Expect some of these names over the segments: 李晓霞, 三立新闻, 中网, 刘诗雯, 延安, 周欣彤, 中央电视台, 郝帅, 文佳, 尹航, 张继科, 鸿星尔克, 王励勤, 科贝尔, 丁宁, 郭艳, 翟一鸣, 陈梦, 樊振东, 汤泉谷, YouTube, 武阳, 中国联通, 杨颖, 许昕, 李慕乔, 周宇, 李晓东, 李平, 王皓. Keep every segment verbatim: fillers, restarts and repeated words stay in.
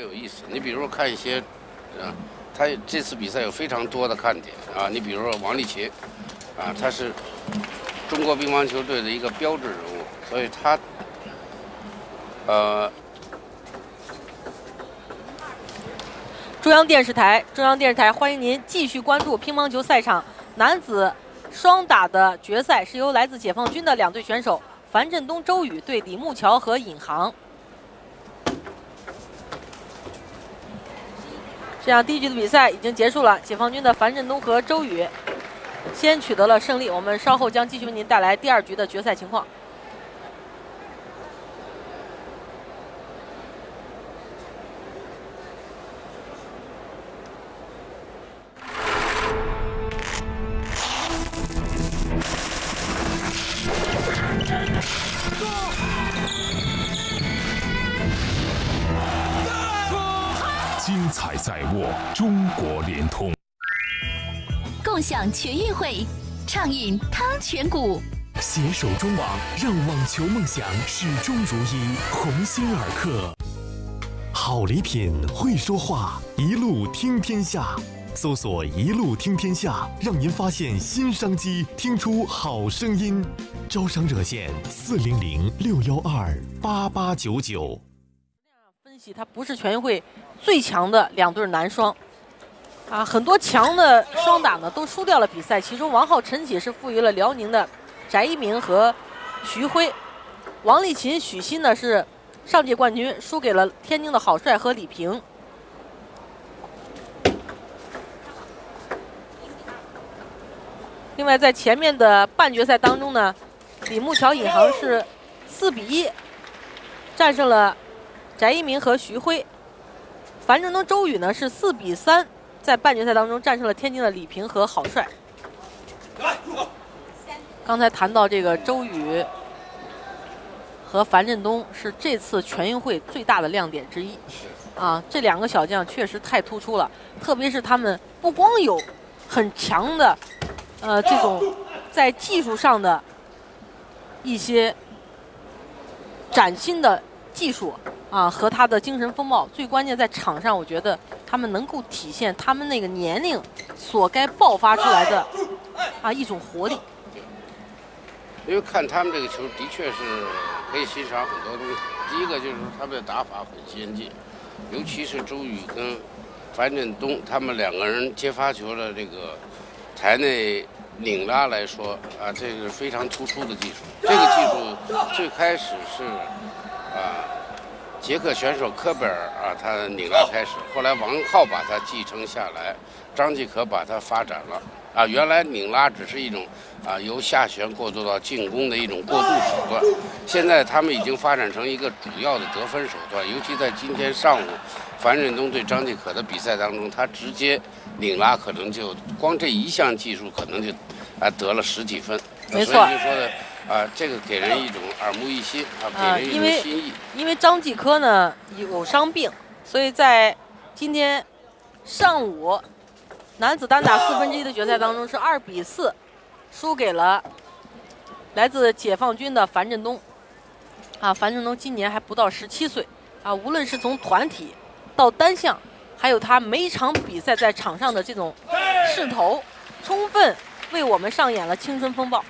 蛮有意思。你比如说看一些，啊，他这次比赛有非常多的看点啊。你比如说王励勤，啊，他是中国乒乓球队的一个标志人物，所以他，呃。 中央电视台，中央电视台，欢迎您继续关注乒乓球赛场男子双打的决赛，是由来自解放军的两队选手樊振东、周宇对李慕乔和尹航。这样第一局的比赛已经结束了，解放军的樊振东和周宇先取得了胜利。我们稍后将继续为您带来第二局的决赛情况。 精彩在握，中国联通。共享全运会，畅饮汤泉谷。携手中网，让网球梦想始终如一。鸿星尔克，好礼品会说话，一路听天下。 搜索“一路听天下”，让您发现新商机，听出好声音。招商热线：四零零六幺二八八九九。分析，他不是全运会最强的两对男双，啊，很多强的双打呢都输掉了比赛。其中王皓、陈启是负于了辽宁的翟一鸣和徐晖，王励勤、许昕呢是上届冠军，输给了天津的郝帅和李平。 另外，在前面的半决赛当中呢，李慕乔、尹航是四比一战胜了翟一鸣和徐晖。樊振东、周宇呢是四比三在半决赛当中战胜了天津的李平和郝帅。刚才谈到这个周宇和樊振东是这次全运会最大的亮点之一啊，这两个小将确实太突出了，特别是他们不光有很强的。 呃，这种在技术上的一些崭新的技术啊，和他的精神风貌，最关键在场上，我觉得他们能够体现他们那个年龄所该爆发出来的啊一种活力。因为看他们这个球，的确是可以欣赏很多东西。第一个就是他们的打法很先进，尤其是周宇跟樊振东他们两个人接发球的这个。 台内拧拉来说啊，这是非常突出的技术。这个技术最开始是啊，捷克选手科贝尔啊，他拧拉开始，后来王皓把它继承下来，张继可把它发展了。啊，原来拧拉只是一种啊由下旋过渡到进攻的一种过渡手段，现在他们已经发展成一个主要的得分手段。尤其在今天上午樊振东对张继可的比赛当中，他直接。 拧拉可能就光这一项技术，可能就啊得了十几分。没错，所以就说的啊，这个给人一种耳目一新啊，给人一种新意。因为张继科呢有伤病，所以在今天上午男子单打四分之一的决赛当中是二比四输给了来自解放军的樊振东。啊，樊振东今年还不到十七岁啊，无论是从团体到单项。 还有他每场比赛在场上的这种势头，充分为我们上演了青春风暴。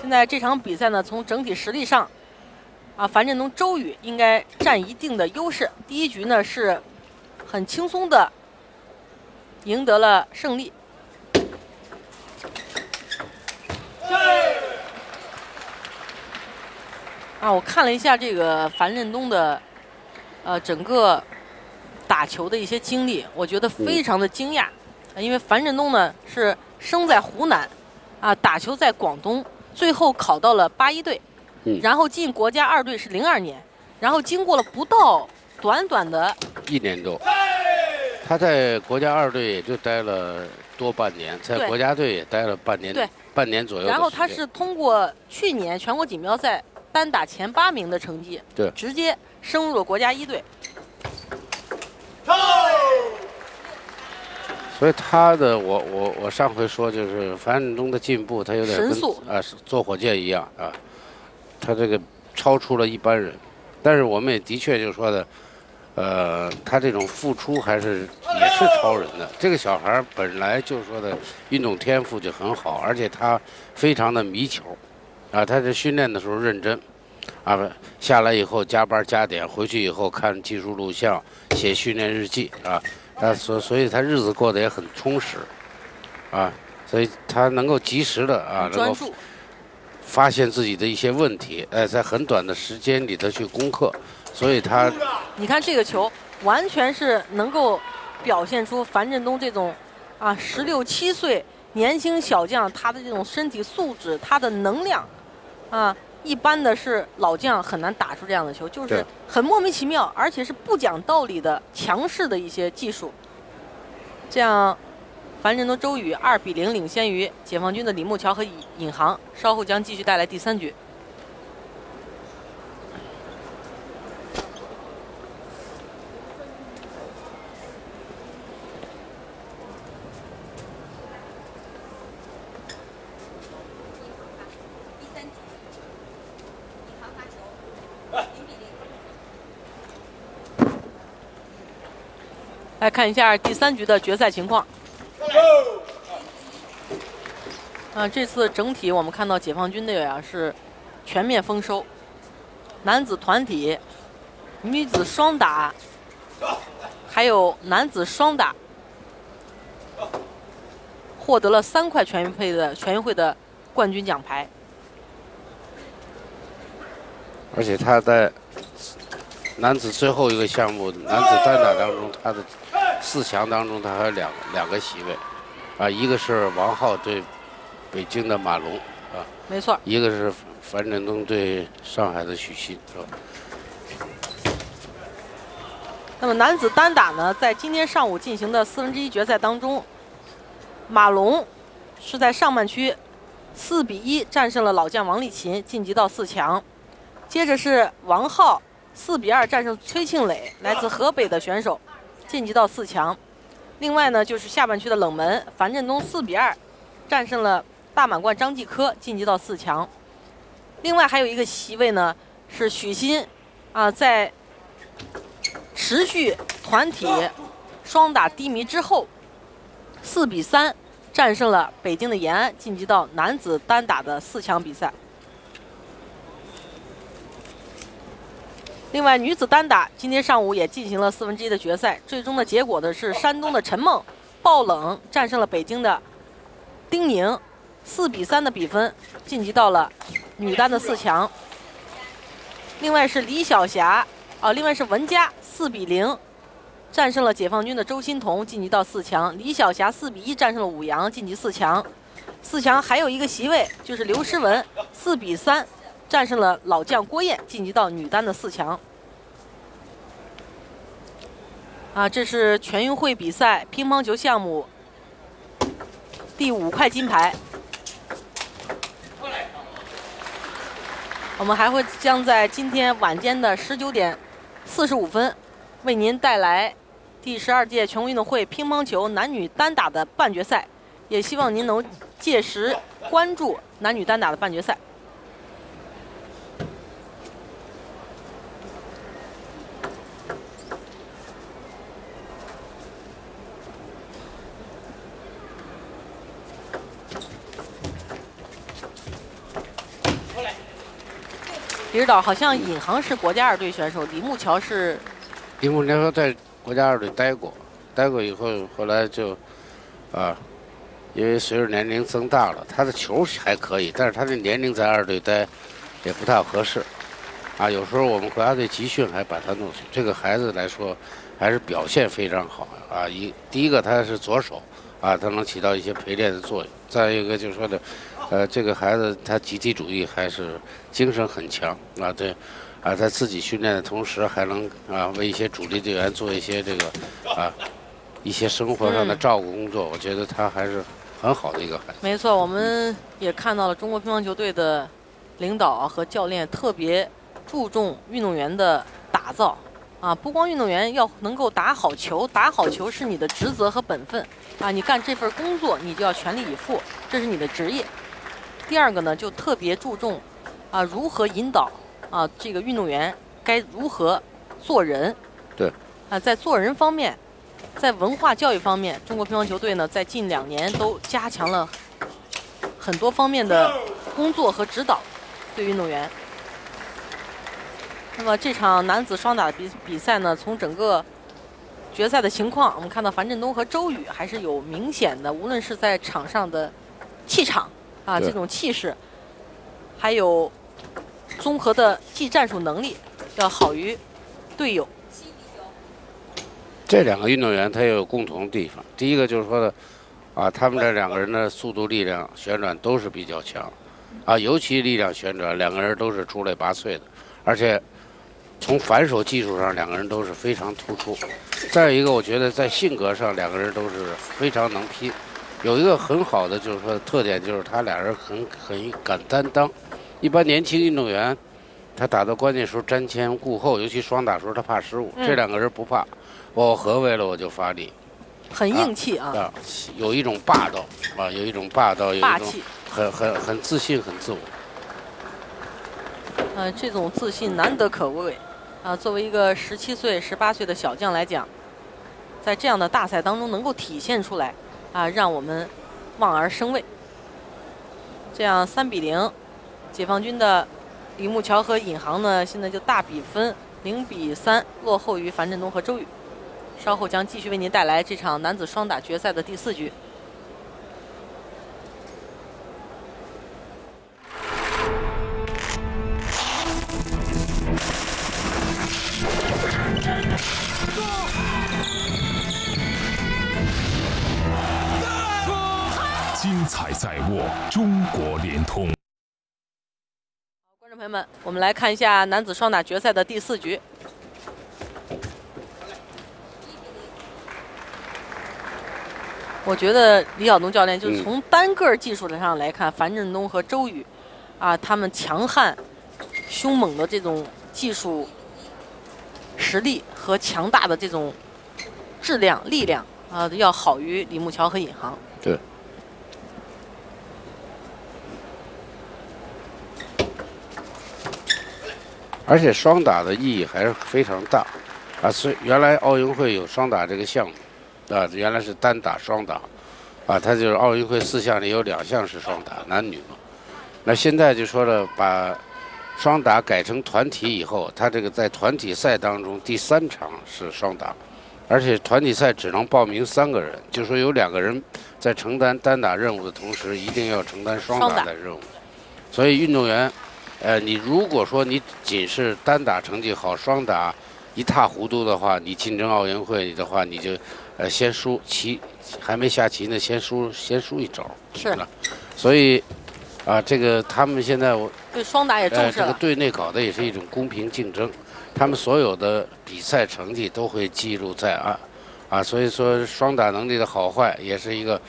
现在这场比赛呢，从整体实力上，啊，樊振东、周宇应该占一定的优势。第一局呢是很轻松的赢得了胜利。啊，我看了一下这个樊振东的。 呃，整个打球的一些经历，我觉得非常的惊讶，因为樊振东呢是生在湖南，啊，打球在广东，最后考到了八一队，然后进国家二队是零二年，然后经过了不到短短的一年多，他在国家二队也就待了多半年，在国家队也待了半年，对，半年左右。然后他是通过去年全国锦标赛单打前八名的成绩，对，直接。 升入了国家一队，所以他的我我我上回说就是樊振东的进步，他有点神速啊，坐火箭一样啊，他这个超出了一般人。但是我们也的确就说的，呃，他这种付出还是也是超人的。这个小孩本来就说的运动天赋就很好，而且他非常的迷球，啊，他在训练的时候认真，啊，下来以后加班加点，回去以后看技术录像，写训练日记啊，他所所以他日子过得也很充实，啊，所以他能够及时的啊，能够。 发现自己的一些问题，哎，在很短的时间里头去攻克，所以他，你看这个球完全是能够表现出樊振东这种啊十六七岁年轻小将他的这种身体素质，他的能量啊，一般的是老将很难打出这样的球，就是很莫名其妙，而且是不讲道理的强势的一些技术。这样。 樊振东、周宇二比零领先于解放军的李慕乔和尹航，稍后将继续带来第三局。来看一下第三局的决赛情况。 啊，这次整体我们看到解放军队啊是全面丰收，男子团体、女子双打，还有男子双打，获得了三块全运会的全运会的冠军奖牌。而且他在男子最后一个项目男子单打当中，他的。 四强当中，他还有两两个席位，啊，一个是王皓对北京的马龙，啊，没错，一个是樊振东对上海的许昕，是吧？那么男子单打呢，在今天上午进行的四分之一决赛当中，马龙是在上半区四比一战胜了老将王励勤，晋级到四强。接着是王皓四比二战胜崔庆磊，来自河北的选手。 晋级到四强，另外呢就是下半区的冷门，樊振东四比二战胜了大满贯张继科，晋级到四强。另外还有一个席位呢是许昕，啊，在持续团体双打低迷之后，四比三战胜了北京的延安，晋级到男子单打的四强比赛。另外，女子单打今天上午也进行了四分之一的决赛，最终的结果呢是山东的陈梦爆冷战胜了北京的丁宁，四比三的比分晋级到了女单的四强。另外是李晓霞啊，另外是文佳四比零战胜了解放军的周欣彤，晋级到四强。李晓霞四比一战胜了武阳，晋级四强。四强还有一个席位，就是刘诗雯四比三。 战胜了老将郭艳，晋级到女单的四强。啊，这是全运会比赛乒乓球项目第五块金牌。我们还会将在今天晚间的十九点四十五分，为您带来第十二届全国运动会乒乓球男女单打的半决赛，也希望您能届时关注男女单打的半决赛。 李指导，好像尹航是国家二队选手，李慕乔是。李慕乔在国家二队待过，待过以后，后来就，啊，因为随着年龄增大了，他的球还可以，但是他的年龄在二队待也不太合适，啊，有时候我们国家队集训还把他弄去。这个孩子来说，还是表现非常好啊！一第一个他是左手，啊，他能起到一些陪练的作用；再一个就是说的。 呃，这个孩子他集体主义还是精神很强啊，对，啊，他自己训练的同时还能啊为一些主力队员做一些这个啊一些生活上的照顾工作，嗯、我觉得他还是很好的一个孩子。没错，我们也看到了中国乒乓球队的领导和教练特别注重运动员的打造啊，不光运动员要能够打好球，打好球是你的职责和本分啊，你干这份工作你就要全力以赴，这是你的职业。 第二个呢，就特别注重啊，如何引导啊这个运动员该如何做人。对。啊，在做人方面，在文化教育方面，中国乒乓球队呢，在近两年都加强了很多方面的工作和指导，对运动员。那么这场男子双打比比赛呢，从整个 决赛的情况，我们看到樊振东和周雨还是有明显的，无论是在场上的气场啊，这种气势，还有综合的技战术能力，要好于队友。这两个运动员他也有共同的地方，第一个就是说的啊，他们这两个人的速度、力量、旋转都是比较强，啊，尤其力量、旋转，两个人都是出类拔萃的，而且 从反手技术上，两个人都是非常突出。再一个，我觉得在性格上，两个人都是非常能拼。有一个很好的就是说特点，就是他俩人很很敢担当。一般年轻运动员，他打到关键时候瞻前顾后，尤其双打时候他怕失误。嗯、这两个人不怕，我合围了我就发力，很硬气啊，啊，有一种霸道啊，有一种霸道，有一种很很很自信，很自我。嗯、呃，这种自信难得可贵。 啊，作为一个十七岁、十八岁的小将来讲，在这样的大赛当中能够体现出来，啊，让我们望而生畏。这样三比零，解放军的李慕乔和尹航呢，现在就大比分零比三落后于樊振东和周雨。稍后将继续为您带来这场男子双打决赛的第四局。 精彩在握，中国联通。观众朋友们，我们来看一下男子双打决赛的第四局。我觉得李晓东教练就是从单个技术上来看，嗯、樊振东和周雨，啊，他们强悍、凶猛的这种技术实力和强大的这种质量、力量啊，要好于李慕乔和尹航。对。 而且双打的意义还是非常大，啊，所以原来奥运会有双打这个项目，啊，原来是单打、双打，啊，它就是奥运会四项里有两项是双打，男女嘛。那现在就说了，把双打改成团体以后，它这个在团体赛当中第三场是双打，而且团体赛只能报名三个人，就说有两个人在承担单打任务的同时，一定要承担双打的任务，所以运动员。 呃，你如果说你仅是单打成绩好，双打一塌糊涂的话，你竞争奥运会的话，你就呃先输棋，还没下棋呢，先输先输一招。是的，所以啊、呃，这个他们现在我对双打也重视了。呃、这个队内搞的也是一种公平竞争，他们所有的比赛成绩都会记录在案，啊，所以说双打能力的好坏也是一个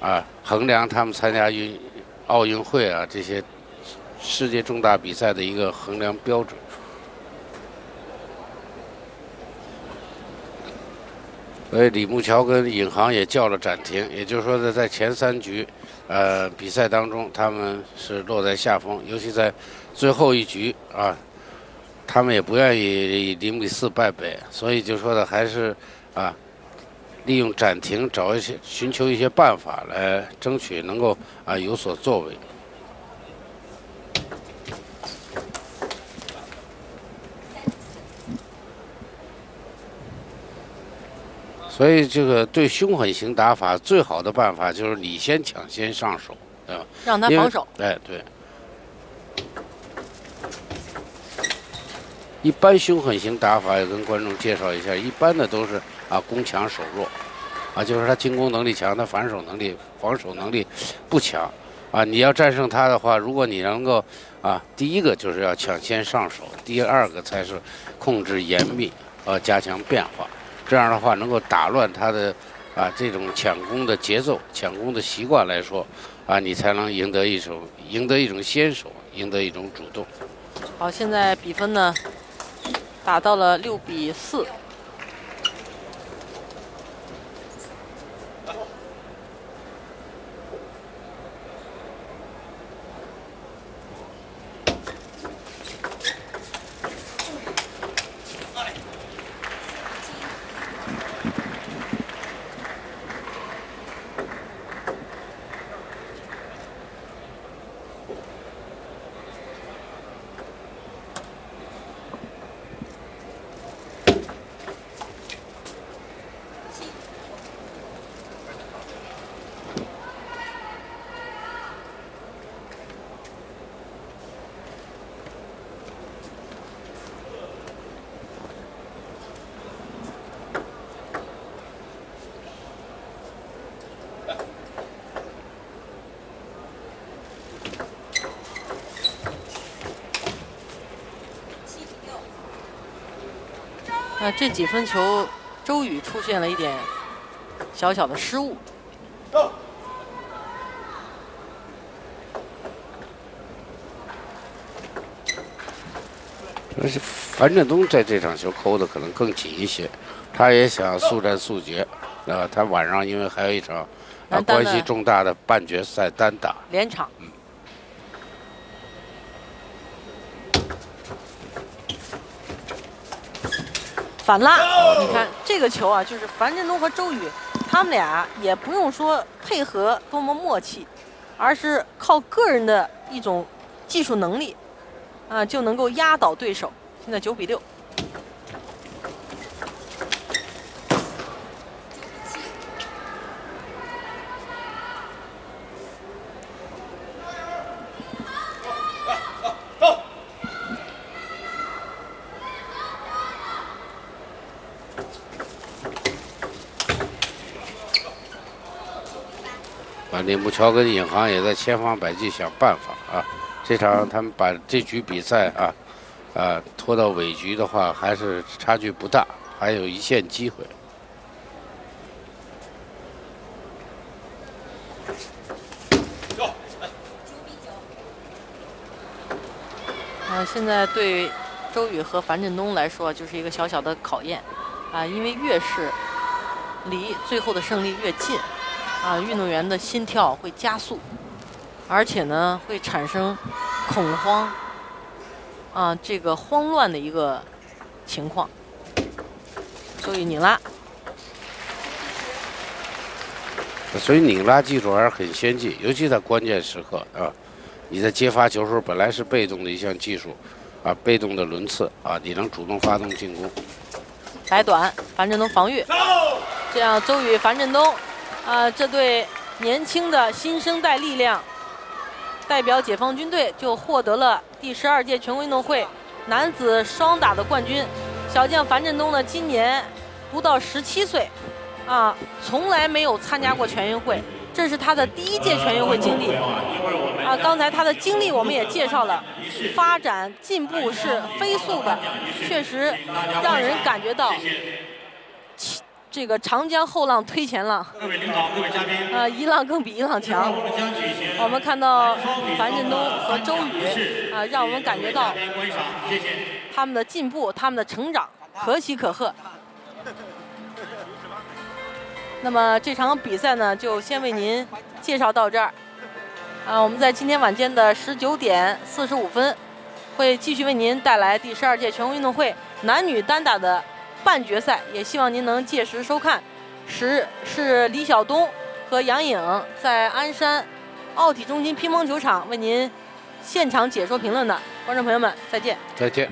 啊衡量他们参加运奥运会啊这些 世界重大比赛的一个衡量标准。所以李慕乔跟尹航也叫了暂停，也就是说，在前三局，呃，比赛当中他们是落在下风，尤其在最后一局啊，他们也不愿意零比四败北，所以就说的还是啊，利用暂停找一些寻求一些办法来争取能够啊有所作为。 所以，这个对凶狠型打法最好的办法就是你先抢先上手，对吧？让他防守。哎，对。一般凶狠型打法也跟观众介绍一下，一般的都是啊攻强守弱，啊就是他进攻能力强，他反手能力、防守能力不强，啊你要战胜他的话，如果你能够啊第一个就是要抢先上手，第二个才是控制严密，呃加强变化。 这样的话，能够打乱他的啊这种抢攻的节奏、抢攻的习惯来说，啊，你才能赢得一手，赢得一种先手，赢得一种主动。好，现在比分呢打到了六比四。那这几分球，周宇出现了一点小小的失误。 而且樊振东在这场球扣的可能更紧一些，他也想速战速决。啊，他晚上因为还有一场啊关系重大的半决赛单打，连场。嗯。反拉，你看这个球啊，就是樊振东和周宇，他们俩也不用说配合多么默契，而是靠个人的一种技术能力。 啊，就能够压倒对手。现在九比六。啊，利木桥跟尹航也在千方百计想办法啊。 这场他们把这局比赛啊，啊拖到尾局的话，还是差距不大，还有一线机会。啊，现在对周宇和樊振东来说，就是一个小小的考验啊，因为越是离最后的胜利越近，啊，运动员的心跳会加速。 而且呢，会产生恐慌啊，这个慌乱的一个情况。所以你拉，所以你拉技术还是很先进，尤其在关键时刻啊，你在接发球时候本来是被动的一项技术啊，被动的轮次啊，你能主动发动进攻。摆短，樊振东防御，这样周宇、樊振东啊，这对年轻的新生代力量。 代表解放军队就获得了第十二届全国运动会男子双打的冠军。小将樊振东呢，今年不到十七岁，啊，从来没有参加过全运会，这是他的第一届全运会经历。啊，刚才他的经历我们也介绍了，发展进步是飞速的，确实让人感觉到。 这个长江后浪推前浪，各位领导、各位嘉宾，啊，一浪更比一浪强。我们看到樊振东和周宇，啊，让我们感觉到他们的进步、他们的成长，可喜可贺。那么这场比赛呢，就先为您介绍到这儿。啊，我们在今天晚间的十九点四十五分，会继续为您带来第十二届全国运动会男女单打的。 半决赛，也希望您能届时收看。十是李晓东和杨颖在鞍山奥体中心乒乓球场为您现场解说评论的观众朋友们，再见！再见。